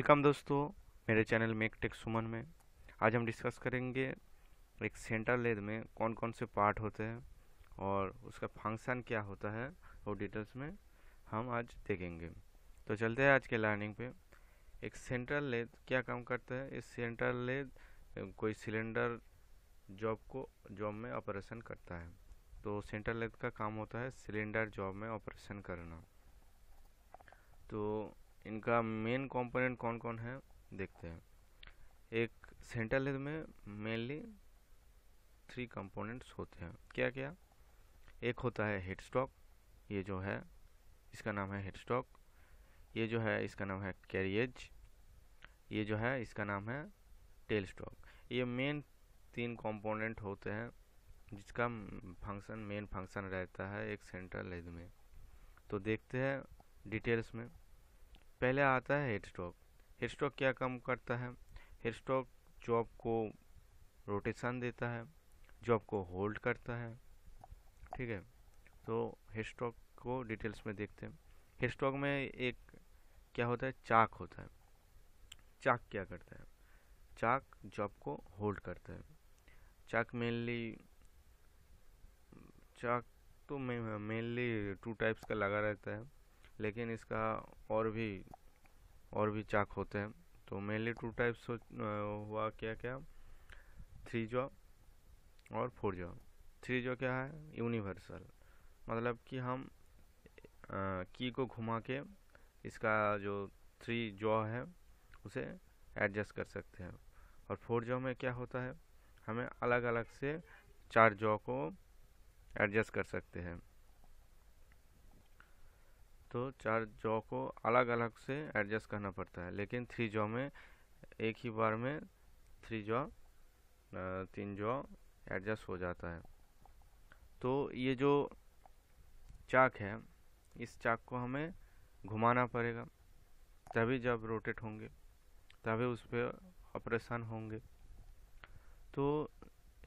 Welcome दोस्तों, मेरे channel make take सुमन में। आज हम डिस्कस करेंगे एक सेंटर लेथ में कौन कौन से पार्ट होते हैं और उसका फंक्शन क्या होता है, वो डिटेल्स में हम आज देखेंगे। तो चलते हैं आज के लर्निंग पे। एक सेंटर लेथ क्या काम करता है? इस सेंटर लेथ कोई सिलेंडर जॉब में ऑपरेशन करता है। तो सेंटर लेथ का काम होता है सिलेंडर जॉब में ऑपरेशन करना। तो इनका मेन कंपोनेंट कौन कौन है देखते हैं। एक सेंटर लेथ में मेनली 3 कंपोनेंट्स होते हैं। क्या क्या? एक होता है हेड स्टॉक, ये जो है इसका नाम है हेड स्टॉक। ये जो है इसका नाम है कैरिएज। ये जो है इसका नाम है टेल स्टॉक। ये मेन 3 कंपोनेंट होते हैं जिसका फंक्शन मेन फंक्शन रहता है एक सेंटर लेथ में। तो देखते हैं डिटेल्स में। पहले आता है हेड स्टॉक। हेड स्टॉक क्या काम करता है? हेड स्टॉक जॉब को रोटेशन देता है, जॉब को होल्ड करता है, ठीक है। तो हेड स्टॉक को डिटेल्स में देखते हैं। हेड स्टॉक में एक क्या होता है? चाक होता है। चाक क्या करता है? चाक जॉब को होल्ड करता है। चाक तो मेनली 2 टाइप्स का लगा रहता है, लेकिन इसका और भी चाक होते हैं। तो मेनली 2 टाइप्स हुआ। क्या क्या? 3 जॉ और 4 जॉ। 3 जॉ क्या है? यूनिवर्सल, मतलब कि हम की को घुमा के इसका जो 3 जॉ है उसे एडजस्ट कर सकते हैं। और 4 जॉ में क्या होता है? हमें अलग अलग से 4 जॉ को एडजस्ट कर सकते हैं। तो 4 जॉ को अलग अलग से एडजस्ट करना पड़ता है, लेकिन 3 जॉ में एक ही बार में 3 जॉ एडजस्ट हो जाता है। तो ये जो चाक है, इस चाक को हमें घुमाना पड़ेगा, तभी जब रोटेट होंगे, तभी उस पर ऑपरेशन होंगे। तो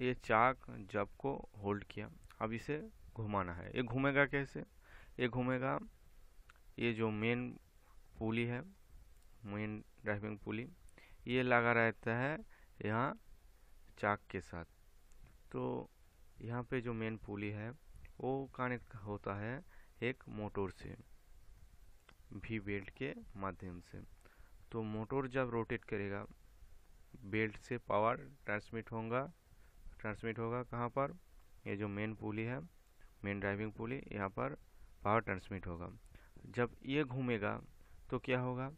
ये चाक जॉब को होल्ड किया, अब इसे घुमाना है। ये घूमेगा कैसे? ये घूमेगा, ये जो मेन पुली है, मेन ड्राइविंग पुली, ये लगा रहता है यहाँ चाक के साथ। तो यहाँ पे जो मेन पुली है वो कनेक्ट होता है एक मोटर से, भी बेल्ट के माध्यम से। तो मोटर जब रोटेट करेगा, बेल्ट से पावर ट्रांसमिट होगा कहाँ पर? ये जो मेन पुली है, मेन ड्राइविंग पुली, यहाँ पर पावर ट्रांसमिट होगा। जब ये घूमेगा तो क्या होगा?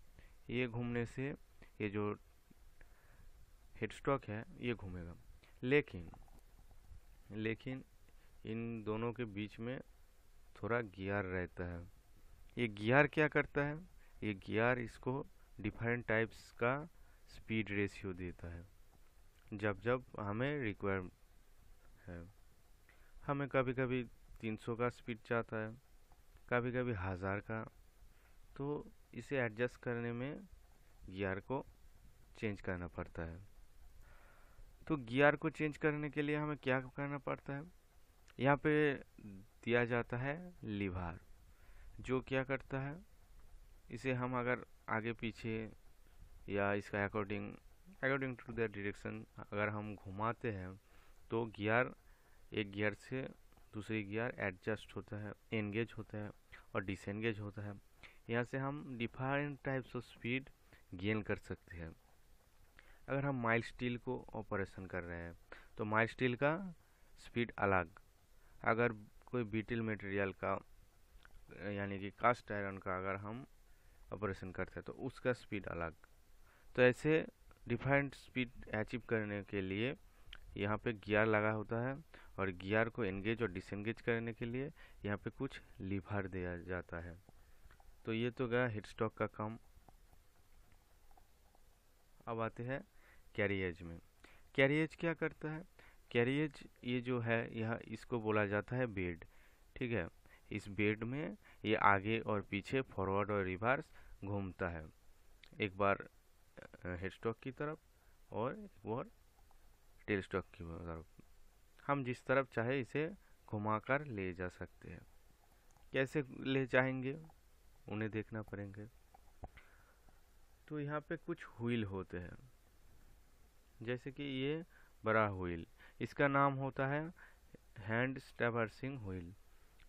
ये घूमने से ये जो हेड स्टॉक है ये घूमेगा, लेकिन इन दोनों के बीच में थोड़ा गियर रहता है। ये गियर क्या करता है? ये गियर इसको डिफरेंट टाइप्स का स्पीड रेशियो देता है जब हमें रिक्वायर है। हमें कभी कभी 300 का स्पीड चाहता है, कभी कभी 1000 का। तो इसे एडजस्ट करने में गियर को चेंज करना पड़ता है। तो गियर को चेंज करने के लिए हमें क्या करना पड़ता है? यहाँ पे दिया जाता है लीवर, जो क्या करता है? इसे हम अगर आगे पीछे या इसका अकॉर्डिंग टू द डायरेक्शन अगर हम घुमाते हैं तो गियर एक गियर से दूसरी गियर एडजस्ट होता है, एंगेज होता है और डिसएंगेज होता है। यहाँ से हम different types of speed gain कर सकते हैं। अगर हम माइल स्टील को ऑपरेशन कर रहे हैं तो माइल स्टील का स्पीड अलग, अगर कोई बीटल मटेरियल का यानी कि कास्ट आयरन का अगर हम ऑपरेशन करते हैं तो उसका स्पीड अलग। तो ऐसे डिफरेंट स्पीड अचीव करने के लिए यहाँ पे गियर लगा होता है, और गियर को एंगेज और डिसएंगेज करने के लिए यहाँ पे कुछ लीवर दिया जाता है। तो ये तो गया हेड स्टॉक का काम। अब आते हैं कैरिएज में। कैरिएज क्या करता है? कैरिएज ये जो है, यह इसको बोला जाता है बेड, ठीक है। इस बेड में ये आगे और पीछे, फॉरवर्ड और रिवर्स घूमता है, एक बार हेड स्टॉक की तरफ और एक बार टेल स्टॉक की तरफ। हम जिस तरफ चाहे इसे घुमाकर ले जा सकते हैं। कैसे ले जाएंगे उन्हें देखना पड़ेंगे। तो यहाँ पे कुछ व्हील होते हैं, जैसे कि ये बड़ा व्हील, इसका नाम होता है हैंड स्टेबर्सिंग व्हील।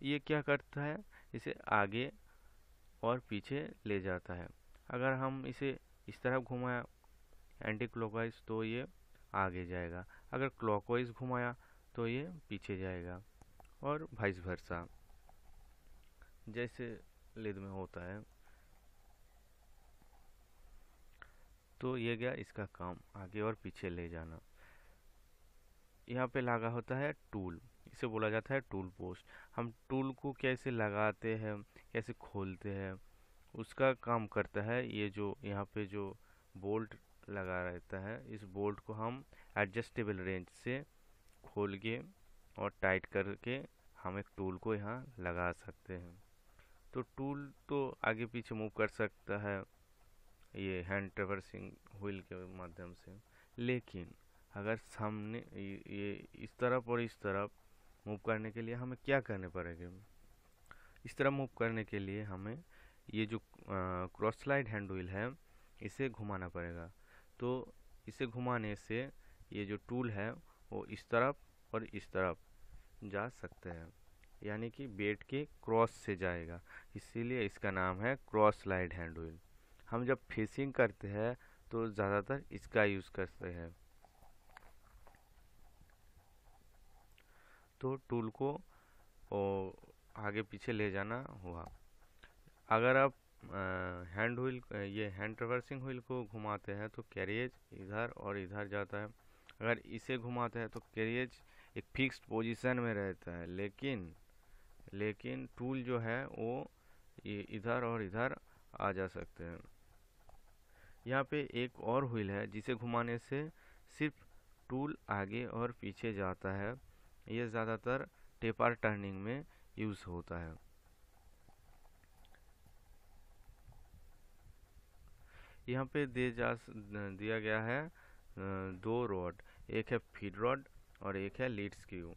ये क्या करता है, इसे आगे और पीछे ले जाता है। अगर हम इसे इस तरफ घुमाया एंटी क्लॉकवाइज तो ये आगे जाएगा, अगर क्लॉकवाइज घुमाया तो ये पीछे जाएगा और वाइस वर्सा, जैसे लेद में होता है। तो ये गया इसका काम, आगे और पीछे ले जाना। यहाँ पे लगा होता है टूल, इसे बोला जाता है टूल पोस्ट। हम टूल को कैसे लगाते हैं, कैसे खोलते हैं, उसका काम करता है ये जो यहाँ पे जो बोल्ट लगा रहता है। इस बोल्ट को हम एडजस्टेबल रेंच से खोल के और टाइट करके हम एक टूल को यहाँ लगा सकते हैं। तो टूल तो आगे पीछे मूव कर सकता है ये हैंड ट्रैवर्सिंग व्हील के माध्यम से, लेकिन अगर सामने ये इस तरफ और इस तरफ मूव करने के लिए हमें क्या करने पड़ेगा। इस तरफ मूव करने के लिए हमें ये जो क्रॉस स्लाइड हैंड व्हील है इसे घुमाना पड़ेगा। तो इसे घुमाने से ये जो टूल है वो इस तरफ और इस तरफ जा सकते हैं, यानी कि बेट के क्रॉस से जाएगा, इसीलिए इसका नाम है क्रॉस स्लाइड हैंड व्हील। हम जब फेसिंग करते हैं तो ज़्यादातर इसका यूज़ करते हैं। तो टूल को आगे पीछे ले जाना हुआ। अगर आप हैंड व्हील ये हैंड ट्रैवर्सिंग व्हील को घुमाते हैं तो कैरिएज इधर और इधर जाता है। अगर इसे घुमाते हैं तो कैरिएज एक फिक्स्ड पोजीशन में रहता है, लेकिन टूल जो है वो ये इधर और इधर आ जा सकते हैं। यहाँ पे एक और व्हील है जिसे घुमाने से सिर्फ टूल आगे और पीछे जाता है। ये ज़्यादातर टेपर टर्निंग में यूज़ होता है। यहाँ पे दिया गया है दो रॉड, एक है फीड रॉड और एक है लीड स्क्रू।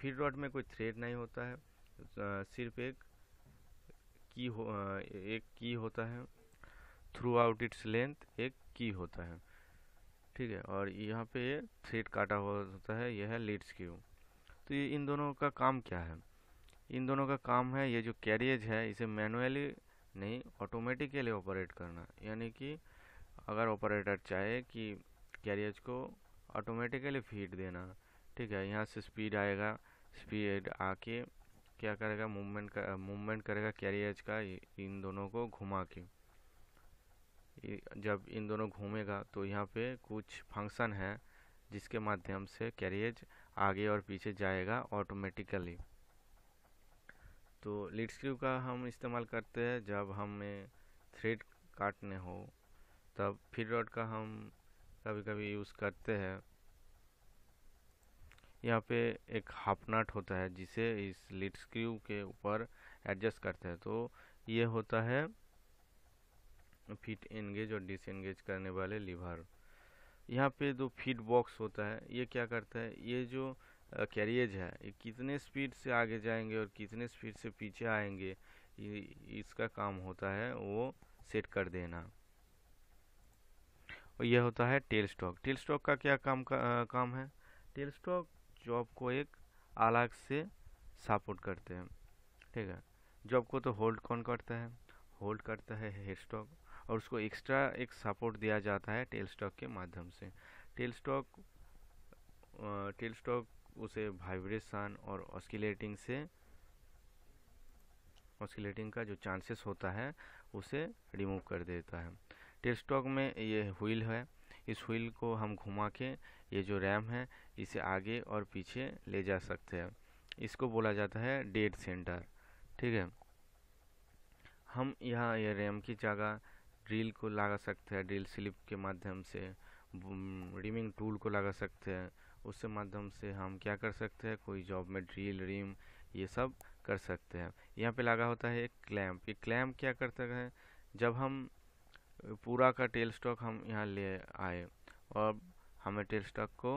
फीड रॉड में कोई थ्रेड नहीं होता है, सिर्फ एक की होता है, थ्रू आउट इट्स लेंथ एक की होता है, ठीक है। और यहाँ पे ये थ्रेड काटा हुआ होता है, यह है लीड स्क्रू। तो ये इन दोनों का काम क्या है, इन दोनों का काम है ये जो कैरिएज है इसे मैनुअली नहीं ऑटोमेटिकली ऑपरेट करना, यानी कि अगर ऑपरेटर चाहे कि कैरिएज को ऑटोमेटिकली फीड देना, ठीक है। यहाँ से स्पीड आएगा, स्पीड आके क्या करेगा, मूवमेंट करेगा कैरिएज का इन दोनों को घुमा के। जब इन दोनों घूमेगा तो यहाँ पे कुछ फंक्शन है जिसके माध्यम से कैरिएज आगे और पीछे जाएगा ऑटोमेटिकली। तो लीड स्क्रू का हम इस्तेमाल करते हैं जब हमें थ्रेड काटने हो, तब फीड रॉड का हम कभी कभी यूज़ करते हैं। यहाँ पे एक हाफ नट होता है जिसे इस लीड स्क्रू के ऊपर एडजस्ट करते हैं। तो ये होता है फिट एंगेज और डिसएंगेज करने वाले लीवर। यहाँ पे दो फीड बॉक्स होता है, ये क्या करता है, ये जो कैरिएज है ये कितने स्पीड से आगे जाएंगे और कितने स्पीड से पीछे आएंगे, इसका काम होता है वो सेट कर देना। और यह होता है टेल स्टॉक। टेल स्टॉक का क्या काम है, टेल स्टॉक जॉब को एक अलग से सपोर्ट करते हैं, ठीक है। जॉब को तो होल्ड कौन करता है, होल्ड करता है हेड स्टॉक, और उसको एक्स्ट्रा एक सपोर्ट दिया जाता है टेल स्टॉक के माध्यम से। टेल स्टॉक उसे वाइब्रेशन और ऑस्किलेटिंग का जो चांसेस होता है उसे रिमूव कर देता है। टेल स्टॉक में ये व्हील है, इस व्हील को हम घुमा के ये जो रैम है इसे आगे और पीछे ले जा सकते हैं। इसको बोला जाता है डेड सेंटर, ठीक है। हम यहाँ ये रैम की जगह ड्रिल को लगा सकते हैं, ड्रिल स्लिप के माध्यम से रिमिंग टूल को लगा सकते हैं। उसके माध्यम से हम क्या कर सकते हैं, कोई जॉब में ड्रिल रिम ये सब कर सकते हैं। यहाँ पे लगा होता है एक क्लैम्प। ये क्लैम्प क्या करता है, जब हम पूरा का टेल स्टॉक हम यहाँ ले आए और हमें टेल स्टॉक को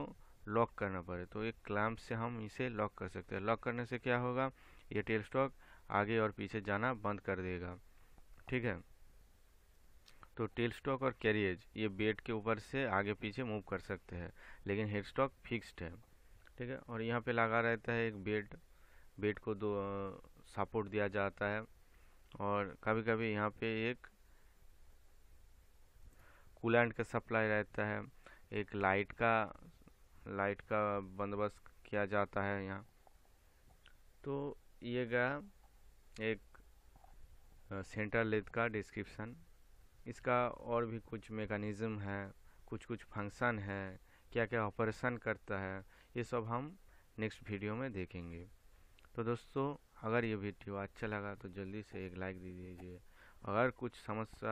लॉक करना पड़े तो एक क्लैम्प से हम इसे लॉक कर सकते हैं। लॉक करने से क्या होगा, ये टेल स्टॉक आगे और पीछे जाना बंद कर देगा, ठीक है। तो टेल स्टॉक और कैरिएज ये बेड के ऊपर से आगे पीछे मूव कर सकते हैं, लेकिन हेड स्टॉक फिक्स्ड है, ठीक है। और यहाँ पे लगा रहता है एक बेड को दो सपोर्ट दिया जाता है, और कभी कभी यहाँ पे एक कूलेंट का सप्लाई रहता है, एक लाइट का बंदोबस्त किया जाता है यहाँ। तो ये गया एक सेंटर लेथ का डिस्क्रिप्शन। इसका और भी कुछ मेकैनिज़्म है, कुछ फंक्शन है, क्या क्या ऑपरेशन करता है, ये सब हम नेक्स्ट वीडियो में देखेंगे। तो दोस्तों अगर ये वीडियो अच्छा लगा तो जल्दी से एक लाइक दे दीजिए। अगर कुछ समस्या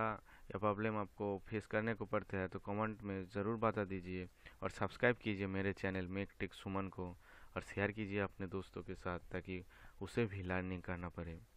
या प्रॉब्लम आपको फेस करने को पड़ता है तो कमेंट में ज़रूर बता दीजिए, और सब्सक्राइब कीजिए मेरे चैनल मेक टेक सुमन को, और शेयर कीजिए अपने दोस्तों के साथ ताकि उसे भी लर्निंग करना पड़े।